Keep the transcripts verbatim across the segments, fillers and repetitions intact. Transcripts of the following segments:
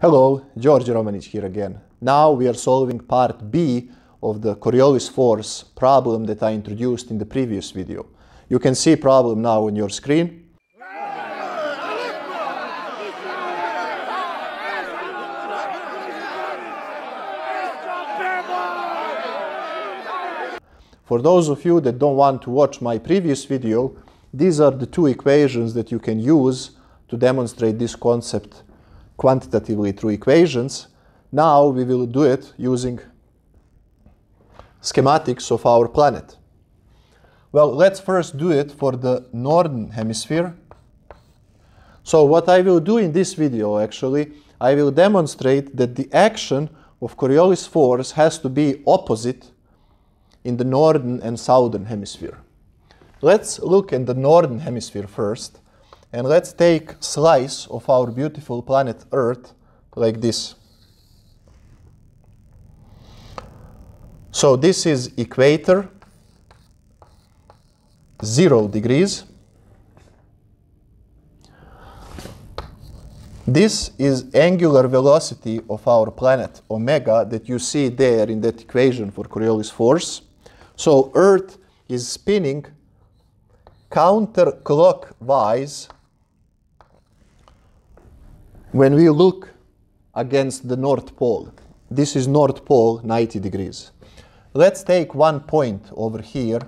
Hello, Djordje Romanic here again. Now we are solving part B of the Coriolis force problem that I introduced in the previous video. You can see problem now on your screen. For those of you that don't want to watch my previous video, these are the two equations that you can use to demonstrate this concept quantitatively through equations. Now we will do it using schematics of our planet. Well, let's first do it for the northern hemisphere. So what I will do in this video, actually, I will demonstrate that the action of Coriolis force has to be opposite in the northern and southern hemisphere. Let's look at the northern hemisphere first. And let's take a slice of our beautiful planet Earth, like this. So this is equator, zero degrees. This is angular velocity of our planet, omega, that you see there in that equation for Coriolis force. So Earth is spinning counterclockwise when we look against the North Pole. This is North Pole, ninety degrees. Let's take one point over here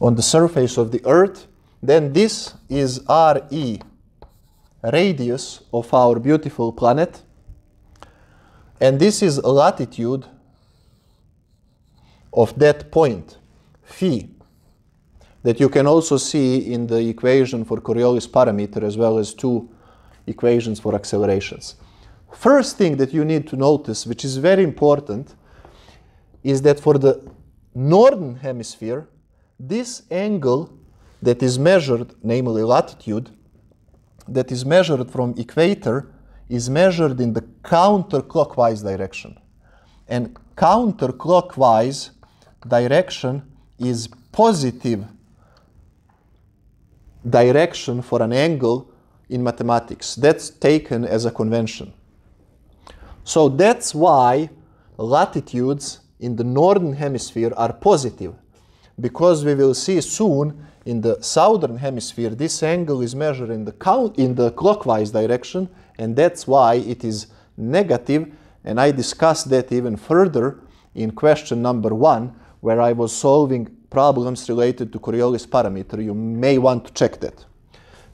on the surface of the Earth. Then this is R E, radius of our beautiful planet. And this is latitude of that point, phi, that you can also see in the equation for Coriolis parameter, as well as two equations for accelerations. First thing that you need to notice, which is very important, is that for the northern hemisphere, this angle that is measured, namely latitude, that is measured from equator, is measured in the counterclockwise direction. And counterclockwise direction is positive direction for an angle in mathematics. That's taken as a convention. So that's why latitudes in the northern hemisphere are positive, because we will see soon in the southern hemisphere this angle is measured in the count in the clockwise direction, and that's why it is negative. And I discussed that even further in question number one, where I was solving problems related to Coriolis parameter. You may want to check that.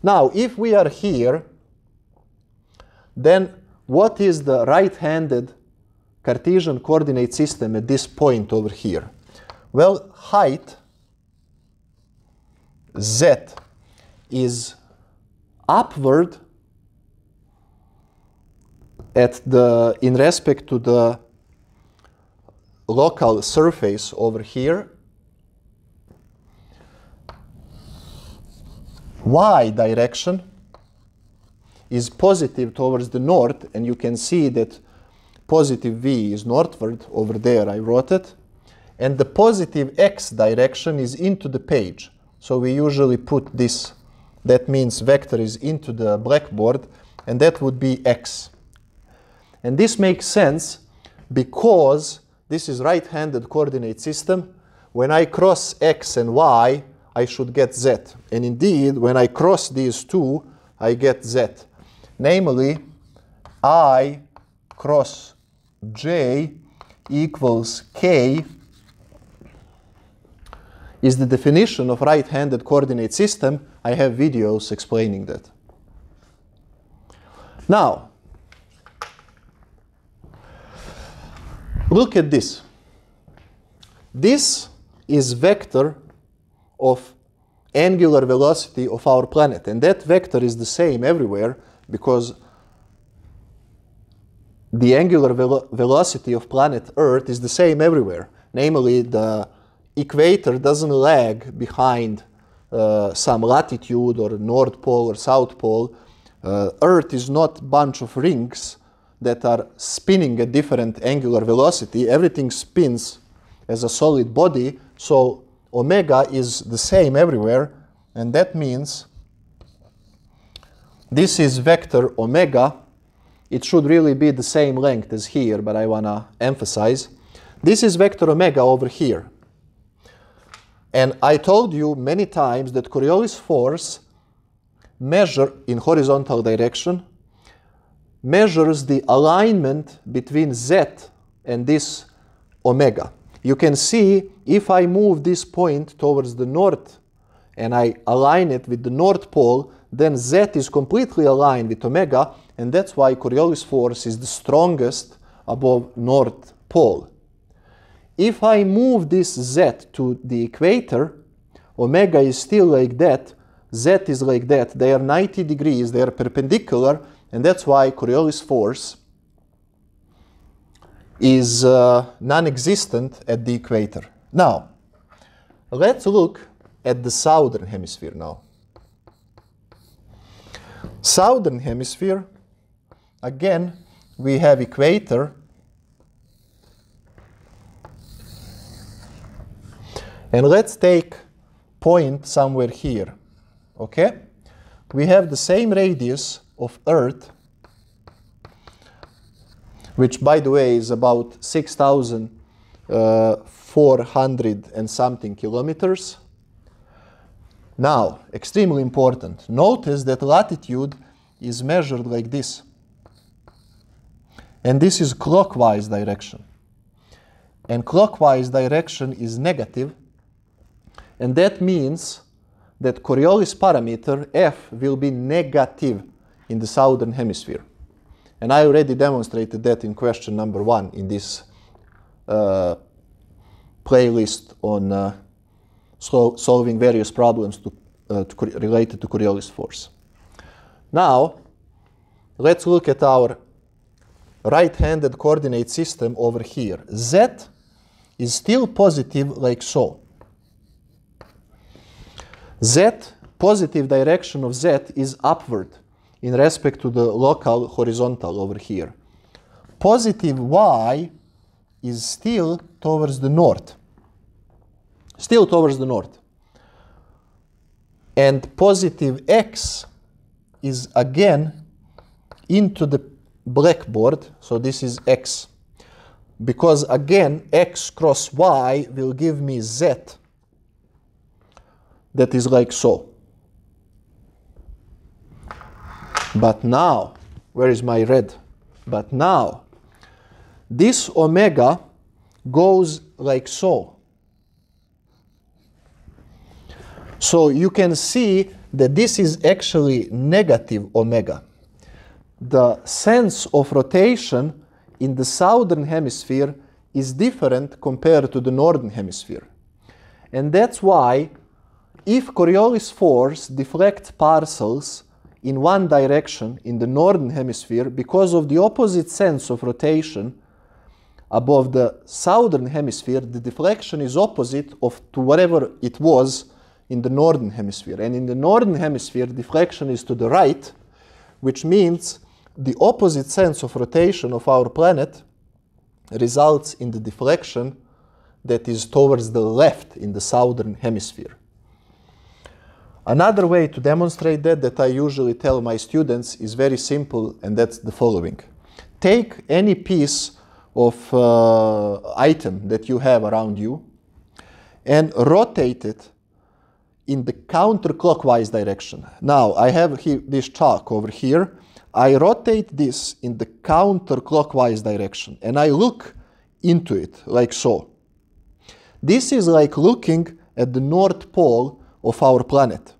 Now, if we are here, then what is the right-handed Cartesian coordinate system at this point over here? Well, height z is upward at the in respect to the local surface over here. Y direction is positive towards the north, and you can see that positive V is northward. Over there I wrote it. And the positive X direction is into the page. So we usually put this. That means vector is into the blackboard, and that would be X. And this makes sense because this is right-handed coordinate system. When I cross X and Y, I should get Z. And indeed, when I cross these two, I get Z. Namely, I cross J equals K is the definition of right-handed coordinate system. I have videos explaining that. Now, look at this. This is vector of angular velocity of our planet. And that vector is the same everywhere, because the angular velo velocity of planet Earth is the same everywhere. Namely, the equator doesn't lag behind uh, some latitude or North Pole or South Pole. Uh, Earth is not a bunch of rings that are spinning at different angular velocity. Everything spins as a solid body. So omega is the same everywhere, and that means this is vector omega. It should really be the same length as here, but I want to emphasize. This is vector omega over here. And I told you many times that Coriolis force measure in horizontal direction measures the alignment between Z and this omega. You can see if I move this point towards the north and I align it with the north pole, then Z is completely aligned with omega, and that's why Coriolis force is the strongest above north pole. If I move this Z to the equator, omega is still like that, Z is like that, they are ninety degrees, they are perpendicular, and that's why Coriolis force is uh, non-existent at the equator. Now, let's look at the southern hemisphere now. Southern hemisphere, again, we have equator, and let's take point somewhere here, okay? We have the same radius of Earth, which, by the way, is about six thousand four hundred and something kilometers. Now, extremely important, notice that latitude is measured like this. And this is clockwise direction. And clockwise direction is negative. And that means that Coriolis parameter, F, will be negative in the southern hemisphere. And I already demonstrated that in question number one in this uh, playlist on uh, so solving various problems to, uh, to related to Coriolis force. Now, let's look at our right-handed coordinate system over here. Z is still positive like so. Z, positive direction of Z is upward in respect to the local horizontal over here. Positive Y is still towards the north. Still towards the north. And positive X is again into the blackboard, so this is X. Because again, X cross Y will give me Z. That is like so. But now, where is my red? But now, this omega goes like so. So you can see that this is actually negative omega. The sense of rotation in the southern hemisphere is different compared to the northern hemisphere. And that's why if Coriolis force deflects parcels in one direction in the northern hemisphere, because of the opposite sense of rotation above the southern hemisphere, the deflection is opposite of to whatever it was in the northern hemisphere. And in the northern hemisphere, deflection is to the right, which means the opposite sense of rotation of our planet results in the deflection that is towards the left in the southern hemisphere. Another way to demonstrate that, that I usually tell my students, is very simple, and that's the following. Take any piece of uh, item that you have around you and rotate it in the counterclockwise direction. Now, I have here this chalk over here. I rotate this in the counterclockwise direction, and I look into it like so. This is like looking at the North Pole of our planet.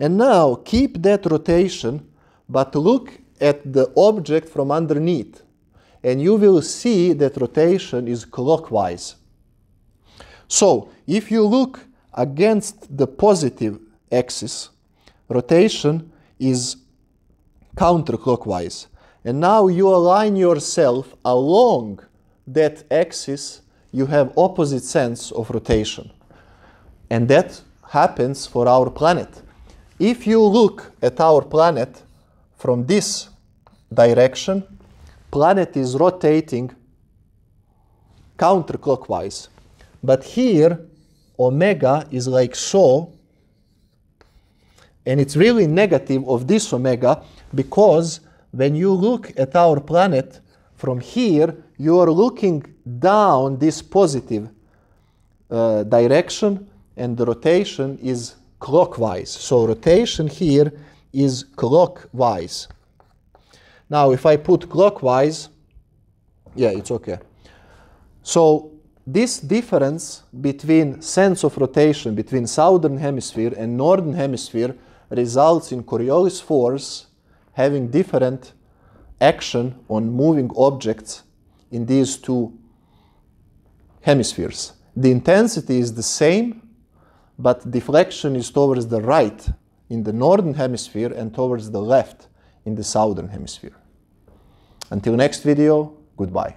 And now keep that rotation, but look at the object from underneath, and you will see that rotation is clockwise. So if you look against the positive axis, rotation is counterclockwise. And now you align yourself along that axis, you have opposite sense of rotation. And that happens for our planet. If you look at our planet from this direction, planet is rotating counterclockwise. But here, omega is like so, And it's really negative of this omega, because when you look at our planet from here, you are looking down this positive uh, direction, and the rotation is clockwise. So rotation here is clockwise. Now if I put clockwise, yeah, it's okay. So this difference between sense of rotation between southern hemisphere and northern hemisphere results in Coriolis force having different action on moving objects in these two hemispheres. The intensity is the same, but deflection is towards the right in the northern hemisphere and towards the left in the southern hemisphere. Until next video, goodbye.